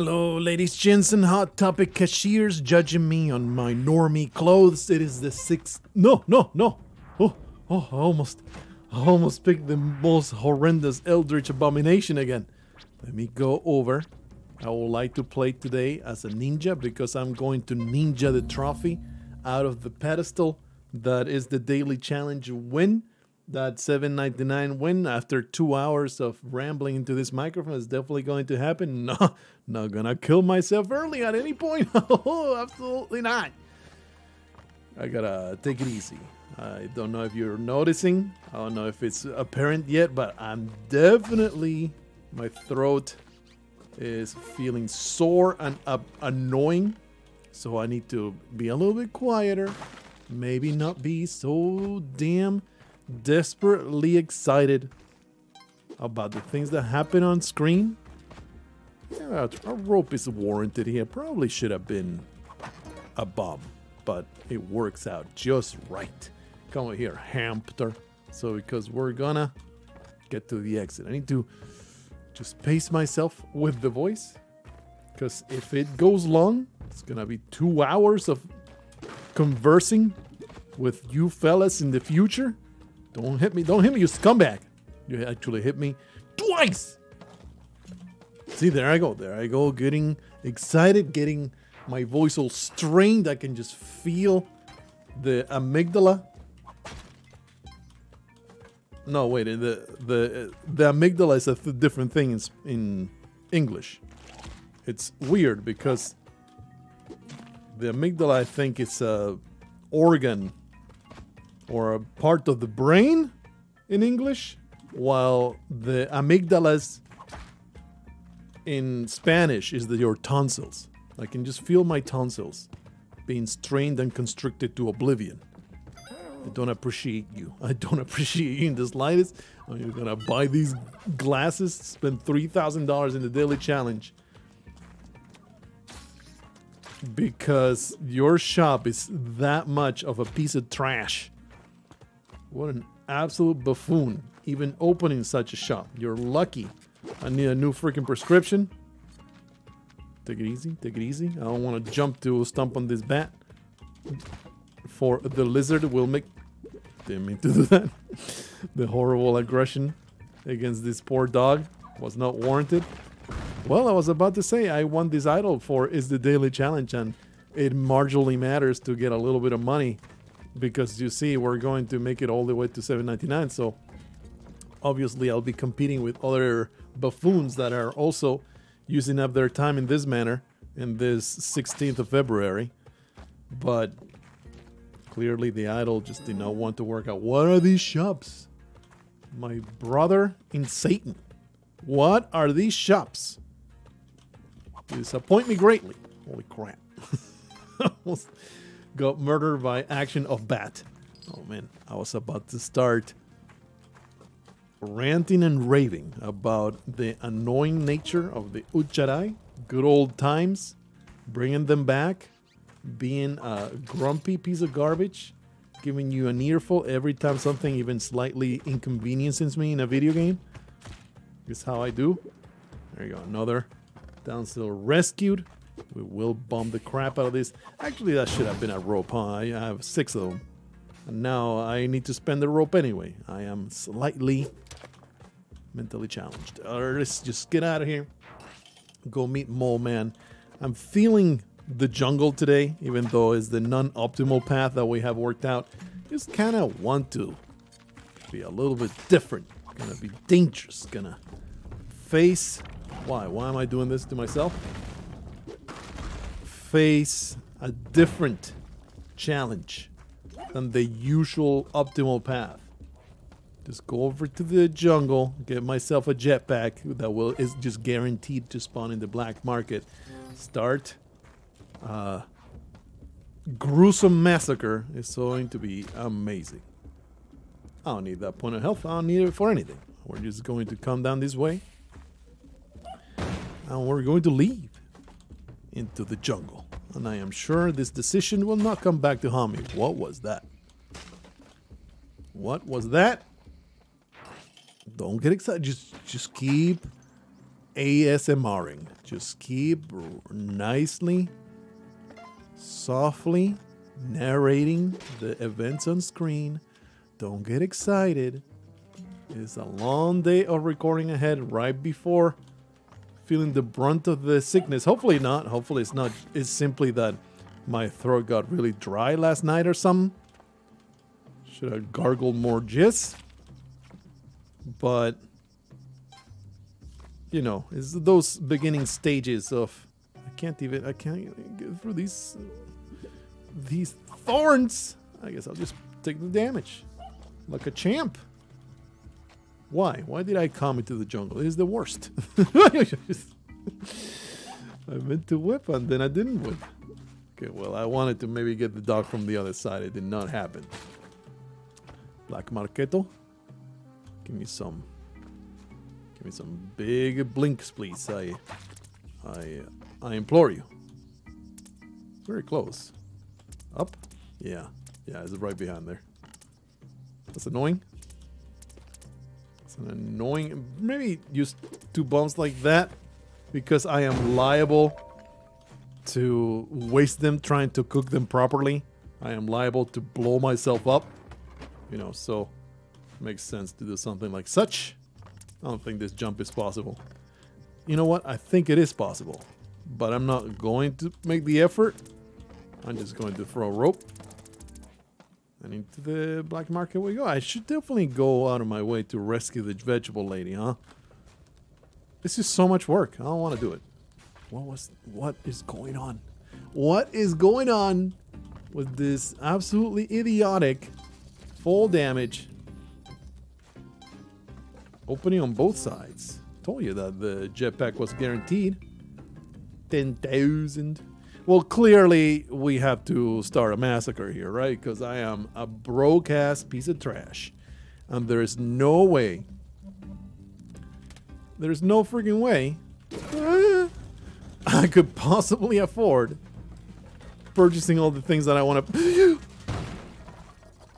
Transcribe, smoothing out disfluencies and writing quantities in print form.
Hello, ladies, gents, and hot topic cashiers judging me on my normie clothes. It is the sixth. No. Oh, I almost picked the most horrendous eldritch abomination again. Let me go over. I would like to play today as a ninja because I'm going to ninja the trophy out of the pedestal. That is the daily challenge win. That $7.99 win after 2 hours of rambling into this microphone is definitely going to happen. No, not gonna kill myself early at any point. Oh, absolutely not. I gotta take it easy. I don't know if you're noticing. I don't know if it's apparent yet, but I'm definitely... my throat is feeling sore and annoying. So I need to be a little bit quieter. Maybe not be so damn desperately excited about the things that happen on screen. Yeah, a rope is warranted here. Probably should have been a bomb, but it works out just right. Come over here, hamster. So because we're gonna get to the exit. I need to just pace myself with the voice, because if it goes long, it's gonna be 2 hours of conversing with you fellas in the future. Don't hit me, you scumbag. You actually hit me twice. See, there I go, getting excited, getting my voice all strained. I can just feel the amygdala. No, wait, the amygdala is a different thing in English. It's weird because the amygdala, I think, is a organ or a part of the brain in English, while the amygdalas in Spanish is your tonsils. I can just feel my tonsils being strained and constricted to oblivion. I don't appreciate you. I don't appreciate you in the slightest. Oh, you're gonna buy these glasses, spend $3,000 in the daily challenge because your shop is that much of a piece of trash. What an absolute buffoon, even opening such a shop. You're lucky. I need a new freaking prescription. Take it easy, take it easy. I don't want to jump to a stump on this bat. For the lizard will make... Didn't mean to do that. The horrible aggression against this poor dog was not warranted. Well, I was about to say I won this idol for is the daily challenge, and it marginally matters to get a little bit of money because, you see, we're going to make it all the way to $7.99, so obviously I'll be competing with other buffoons that are also using up their time in this manner in this 16th of February. But... clearly, the idol just did not want to work out. What are these shops? My brother in Satan. What are these shops? You disappoint me greatly. Holy crap. Almost got murdered by action of bat. Oh, man. I was about to start ranting and raving about the annoying nature of the ucharai. Good old times. Bringing them back. Being a grumpy piece of garbage, giving you an earful every time something even slightly inconveniences me in a video game is how I do. There you go, another downsill rescued. We will bomb the crap out of this. Actually, that should have been a rope, huh? I have 6 of them. And now I need to spend the rope anyway. I am slightly mentally challenged. All right, let's just get out of here. Go meet Mole Man. I'm feeling... the jungle today, even though it's the non-optimal path that we have worked out, just kind of want to be a little bit different. Gonna be dangerous. Gonna face... Why am I doing this to myself? Face a different challenge than the usual optimal path. Just go over to the jungle, get myself a jetpack that is just guaranteed to spawn in the black market. Start... gruesome massacre is going to be amazing. I don't need that point of health. I don't need it for anything. We're just going to come down this way. And we're going to leave into the jungle. And I am sure this decision will not come back to haunt me. What was that? What was that? Don't get excited. Just keep ASMRing. Just keep nicely, softly narrating the events on screen. Don't get excited. It's a long day of recording ahead right before feeling the brunt of the sickness. Hopefully not. Hopefully it's not. It's simply that my throat got really dry last night or something. Should have gargled more jizz. But, you know, it's those beginning stages of, I can't even get through these thorns. I guess I'll just take the damage like a champ. Why? Why did I come into the jungle? It is the worst. I meant to whip and then I didn't whip. Okay, well, I wanted to maybe get the dog from the other side. It did not happen. Black Marqueto. Give me some big blinks, please. I implore you. Very close. Up? Yeah. Yeah, it's right behind there. That's annoying. It's an annoying... Maybe use two bombs like that, because I am liable to waste them trying to cook them properly. I am liable to blow myself up. You know, so... Makes sense to do something like such. I don't think this jump is possible. You know what? I think it is possible. But I'm not going to make the effort. I'm just going to throw a rope. And into the black market we go. I should definitely go out of my way to rescue the vegetable lady, huh? This is so much work. I don't want to do it. What is going on? What is going on with this absolutely idiotic full damage? Opening on both sides. Told you that the jetpack was guaranteed. 10,000. Well, clearly we have to start a massacre here, right? Because I am a broke-ass piece of trash. And there is no way. There is no freaking way I could possibly afford purchasing all the things that I want to...